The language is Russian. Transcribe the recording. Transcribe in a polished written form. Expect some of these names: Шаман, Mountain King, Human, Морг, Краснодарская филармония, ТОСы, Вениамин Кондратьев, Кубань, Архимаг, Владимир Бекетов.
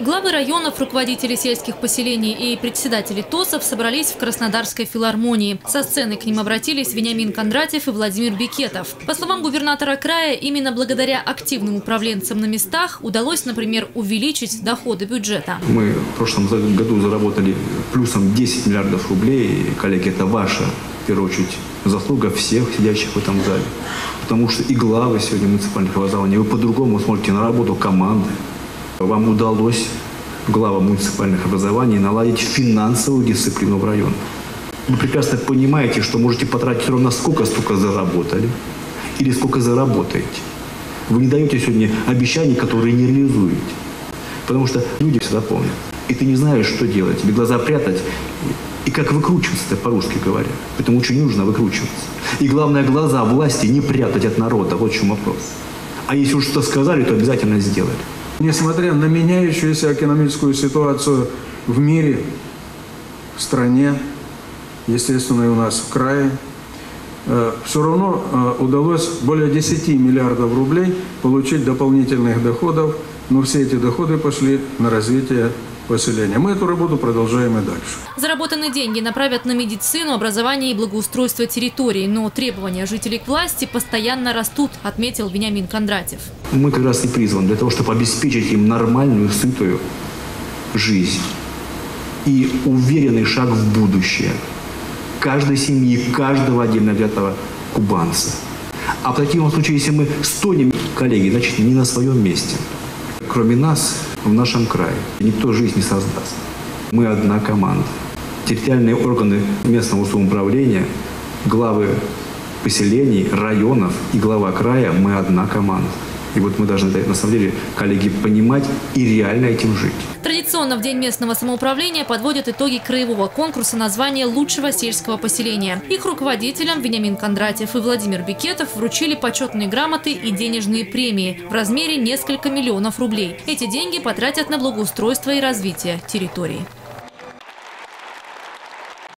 Главы районов, руководители сельских поселений и председатели ТОСов собрались в Краснодарской филармонии. Со сцены к ним обратились Вениамин Кондратьев и Владимир Бекетов. По словам губернатора края, именно благодаря активным управленцам на местах удалось, например, увеличить доходы бюджета. Мы в прошлом году заработали плюсом 10 миллиардов рублей. Коллеги, это ваша, в первую очередь, заслуга всех сидящих в этом зале. Потому что и главы сегодня муниципальных образований, вы по-другому смотрите на работу команды. Вам удалось, глава муниципальных образований, наладить финансовую дисциплину в районе. Вы прекрасно понимаете, что можете потратить ровно сколько заработали или сколько заработаете. Вы не даете сегодня обещаний, которые не реализуете. Потому что люди всегда помнят. И ты не знаешь, что делать. Тебе глаза прятать. И как выкручиваться-то, по-русски говоря. Поэтому очень нужно выкручиваться. И главное, глаза власти не прятать от народа. Вот в чем вопрос. А если уж что сказали, то обязательно сделали. Несмотря на меняющуюся экономическую ситуацию в мире, в стране, естественно, и у нас в крае, все равно удалось более 10 миллиардов рублей получить дополнительных доходов, но все эти доходы пошли на развитие поселения. Мы эту работу продолжаем и дальше. Заработанные деньги направят на медицину, образование и благоустройство территории, но требования жителей к власти постоянно растут, отметил Вениамин Кондратьев. Мы как раз и призваны для того, чтобы обеспечить им нормальную, сытую жизнь и уверенный шаг в будущее каждой семьи, каждого отдельно взятого кубанца. А в таком случае, если мы стонем, коллеги, значит, не на своем месте. Кроме нас, в нашем крае никто жизнь не создаст. Мы одна команда. Территориальные органы местного самоуправления, главы поселений, районов и глава края – мы одна команда. И вот мы должны, на самом деле, коллеги, понимать и реально этим жить. Традиционно в День местного самоуправления подводят итоги краевого конкурса названия лучшего сельского поселения. Их руководителям Вениамин Кондратьев и Владимир Бекетов вручили почетные грамоты и денежные премии в размере несколько миллионов рублей. Эти деньги потратят на благоустройство и развитие территории.